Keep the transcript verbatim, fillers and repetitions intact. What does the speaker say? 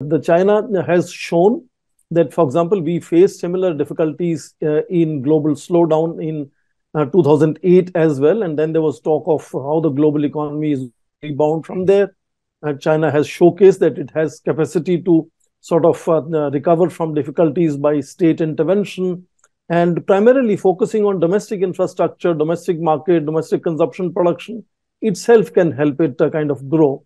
The China has shown that, for example, we faced similar difficulties uh, in global slowdown in uh, two thousand eight as well. And then there was talk of how the global economy is rebound from there. Uh, China has showcased that it has capacity to sort of uh, recover from difficulties by state intervention and primarily focusing on domestic infrastructure, domestic market, domestic consumption production itself can help it uh, kind of grow.